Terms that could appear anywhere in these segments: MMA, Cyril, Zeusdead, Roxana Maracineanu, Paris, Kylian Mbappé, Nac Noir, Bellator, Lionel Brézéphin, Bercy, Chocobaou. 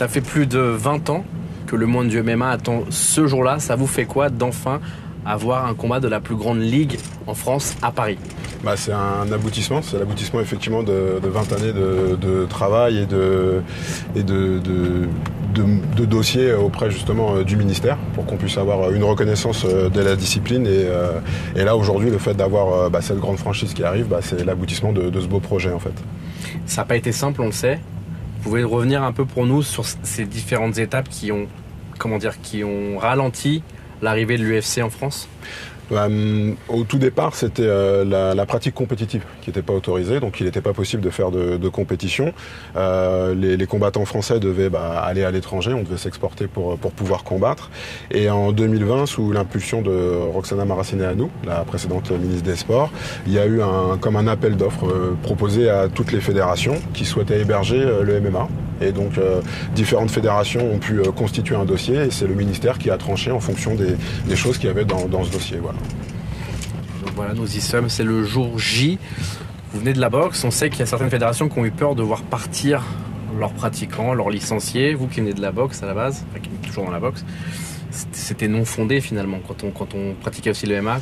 Ça fait plus de 20 ans que le monde du MMA attend ce jour-là. Ça vous fait quoi d'enfin avoir un combat de la plus grande ligue en France à Paris? Bah, c'est un aboutissement, c'est l'aboutissement effectivement de 20 années de travail et de dossiers auprès justement du ministère pour qu'on puisse avoir une reconnaissance de la discipline et là aujourd'hui le fait d'avoir cette grande franchise qui arrive, c'est l'aboutissement de ce beau projet en fait. Ça n'a pas été simple, on le sait. Vous pouvez revenir un peu pour nous sur ces différentes étapes qui ont, qui ont ralenti l'arrivée de l'UFC en France? Au tout départ, c'était la pratique compétitive qui n'était pas autorisée, donc il n'était pas possible de faire de compétition. Les combattants français devaient aller à l'étranger, on devait s'exporter pour pouvoir combattre. Et en 2020, sous l'impulsion de Roxana Maracineanu, la précédente ministre des Sports, il y a eu un appel d'offres proposé à toutes les fédérations qui souhaitaient héberger le MMA. Et donc différentes fédérations ont pu constituer un dossier et c'est le ministère qui a tranché en fonction des choses qu'il y avait dans ce dossier. Voilà. Donc voilà, nous y sommes, c'est le jour J. Vous venez de la boxe, on sait qu'il y a certaines fédérations qui ont eu peur de voir partir leurs pratiquants, leurs licenciés. Vous qui venez de la boxe à la base, enfin qui êtes toujours dans la boxe, c'était non fondé finalement quand on pratiquait aussi le MMA.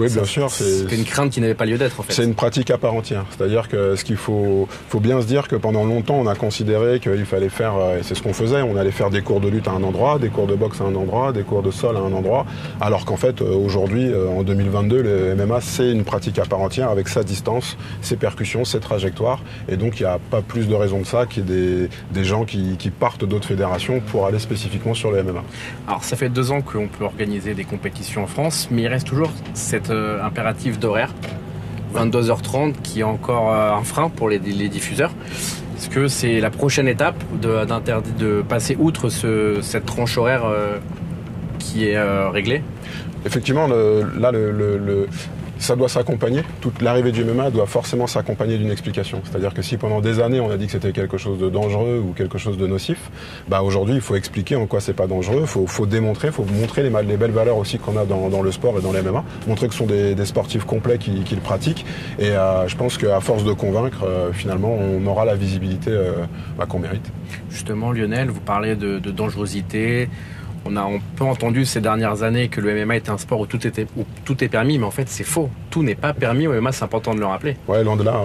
Oui, bien sûr. C'est une crainte qui n'avait pas lieu d'être, en fait. C'est une pratique à part entière. C'est-à-dire que ce qu'il faut bien se dire que pendant longtemps, on a considéré qu'il fallait faire, et c'est ce qu'on faisait, on allait faire des cours de lutte à un endroit, des cours de boxe à un endroit, des cours de sol à un endroit, alors qu'en fait, aujourd'hui, en 2022, le MMA, c'est une pratique à part entière avec sa distance, ses percussions, ses trajectoires. Et donc, il n'y a pas plus de raison de ça qu'il y ait des gens qui partent d'autres fédérations pour aller spécifiquement sur le MMA. Alors, ça fait 2 ans qu'on peut organiser des compétitions en France, mais il reste toujours cette impératif d'horaire, 22h30, qui est encore un frein pour les diffuseurs. Est-ce que c'est la prochaine étape de passer outre cette tranche horaire qui est réglée? Effectivement, ça doit s'accompagner, toute l'arrivée du MMA doit forcément s'accompagner d'une explication. C'est-à-dire que si pendant des années on a dit que c'était quelque chose de dangereux ou quelque chose de nocif, aujourd'hui il faut expliquer en quoi c'est pas dangereux, faut démontrer, faut montrer les belles valeurs aussi qu'on a dans le sport et dans les MMA, montrer que ce sont des sportifs complets qui le pratiquent et je pense qu'à force de convaincre, finalement on aura la visibilité qu'on mérite. Justement Lionel, vous parlez de dangerosité. On a un peu entendu ces dernières années que le MMA était un sport où tout est permis, mais en fait c'est faux. Tout n'est pas permis au MMA, c'est important de le rappeler. Oui, loin de là,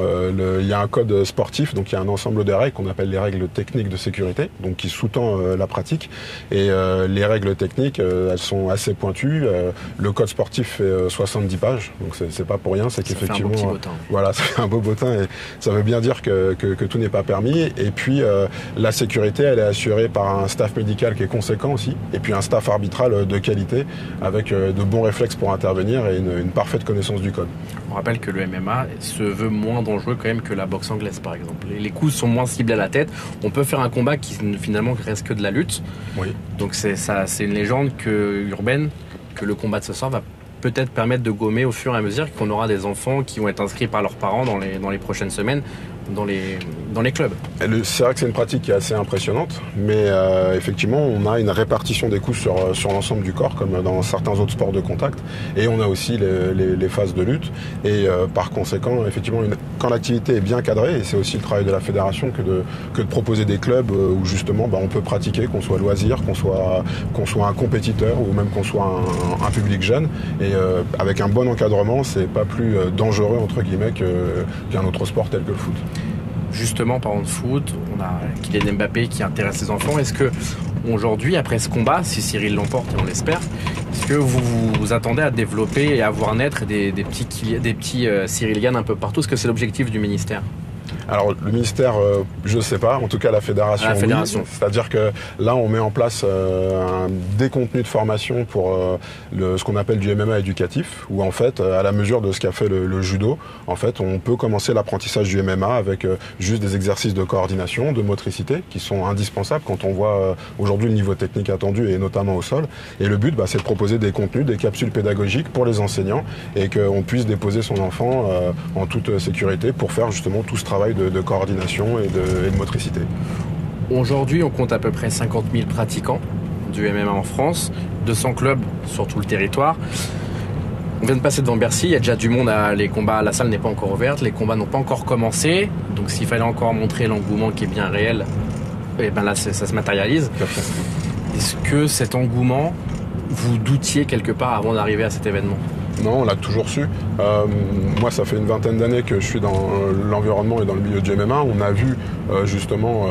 il y a un code sportif, donc il y a un ensemble de règles qu'on appelle les règles techniques de sécurité, donc qui sous-tend la pratique. Et les règles techniques, elles sont assez pointues. Le code sportif fait 70 pages, donc c'est pas pour rien, c'est qu'effectivement. C'est un beau petit bottin. Voilà, c'est un beau bottin et ça veut bien dire que tout n'est pas permis. Et puis la sécurité, elle est assurée par un staff médical qui est conséquent aussi. Et puis un staff arbitral de qualité avec de bons réflexes pour intervenir et une parfaite connaissance du code. On rappelle que le MMA se veut moins dangereux quand même que la boxe anglaise par exemple. Les coups sont moins ciblés à la tête. On peut faire un combat qui finalement reste que de la lutte. Oui. Donc c'est une légende urbaine que le combat de ce soir va peut-être permettre de gommer au fur et à mesure qu'on aura des enfants qui vont être inscrits par leurs parents dans les prochaines semaines. Dans les clubs. C'est vrai que c'est une pratique qui est assez impressionnante, mais effectivement on a une répartition des coups sur l'ensemble du corps comme dans certains autres sports de contact et on a aussi les phases de lutte et par conséquent effectivement quand l'activité est bien cadrée, et c'est aussi le travail de la fédération que de proposer des clubs où justement on peut pratiquer, qu'on soit loisir, qu'on soit un compétiteur ou même qu'on soit un public jeune et avec un bon encadrement c'est pas plus dangereux entre guillemets qu'un autre sport tel que le foot. Justement, parlant de foot, on a Kylian Mbappé qui intéresse ses enfants. Est-ce que aujourd'hui, après ce combat, si Cyril l'emporte et on l'espère, est-ce que vous attendez à développer et à voir naître des petits Cyrilian un peu partout? Est-ce que c'est l'objectif du ministère? Alors le ministère, je ne sais pas, en tout cas la fédération, oui. C'est-à-dire que là on met en place des contenus de formation pour ce qu'on appelle du MMA éducatif, où en fait, à la mesure de ce qu'a fait le judo, en fait on peut commencer l'apprentissage du MMA avec juste des exercices de coordination, de motricité, qui sont indispensables quand on voit aujourd'hui le niveau technique attendu et notamment au sol. Et le but, c'est de proposer des contenus, des capsules pédagogiques pour les enseignants et qu'on puisse déposer son enfant en toute sécurité pour faire justement tout ce travail de coordination et de motricité. Aujourd'hui, on compte à peu près 50 000 pratiquants du MMA en France, 200 clubs sur tout le territoire. On vient de passer devant Bercy, il y a déjà du monde, les combats, la salle n'est pas encore ouverte, les combats n'ont pas encore commencé, donc s'il fallait encore montrer l'engouement qui est bien réel, et ben là ça se matérialise. Est-ce que cet engouement, vous doutiez quelque part avant d'arriver à cet événement? Non, on l'a toujours su. Moi, ça fait une vingtaine d'années que je suis dans l'environnement et dans le milieu du MMA. On a vu justement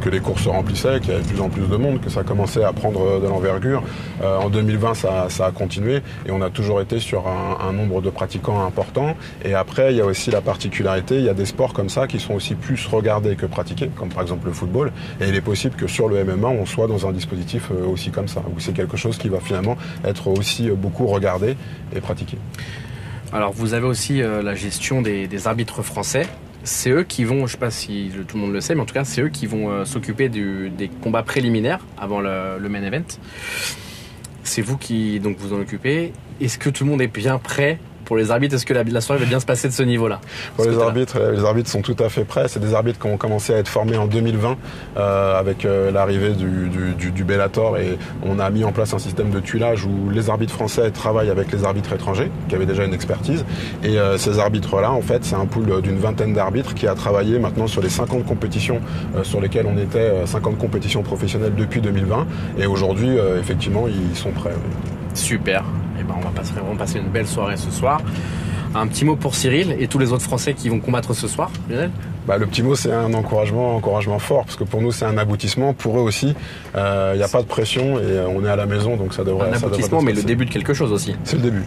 que les courses se remplissaient, qu'il y avait de plus en plus de monde, que ça commençait à prendre de l'envergure. En 2020, ça a continué et on a toujours été sur un nombre de pratiquants important. Et après, il y a aussi la particularité, il y a des sports comme ça qui sont aussi plus regardés que pratiqués, comme par exemple le football. Et il est possible que sur le MMA, on soit dans un dispositif aussi comme ça, où c'est quelque chose qui va finalement être aussi beaucoup regardé et pratiqué. Alors vous avez aussi la gestion des arbitres français. C'est eux qui vont, je ne sais pas si tout le monde le sait, mais en tout cas c'est eux qui vont s'occuper des combats préliminaires avant le main event. C'est vous qui donc vous en occupez. Est-ce que tout le monde est bien prêt pour les arbitres? Est-ce que la soirée va bien se passer de ce niveau-là? Pour les arbitres sont tout à fait prêts. C'est des arbitres qui ont commencé à être formés en 2020 avec l'arrivée du Bellator, et on a mis en place un système de tuilage où les arbitres français travaillent avec les arbitres étrangers qui avaient déjà une expertise, et ces arbitres-là, en fait, c'est un pool d'une vingtaine d'arbitres qui a travaillé maintenant sur les 50 compétitions sur lesquelles on était, 50 compétitions professionnelles depuis 2020, et aujourd'hui, effectivement, ils sont prêts. Super. Ben, on va passer une belle soirée ce soir. Un petit mot pour Cyril et tous les autres Français qui vont combattre ce soir, Lionel? Bah, le petit mot, c'est un encouragement fort, parce que pour nous c'est un aboutissement, pour eux aussi. Il n'y a pas de pression et on est à la maison, donc ça devrait. Un aboutissement, mais le début de quelque chose aussi. C'est le début.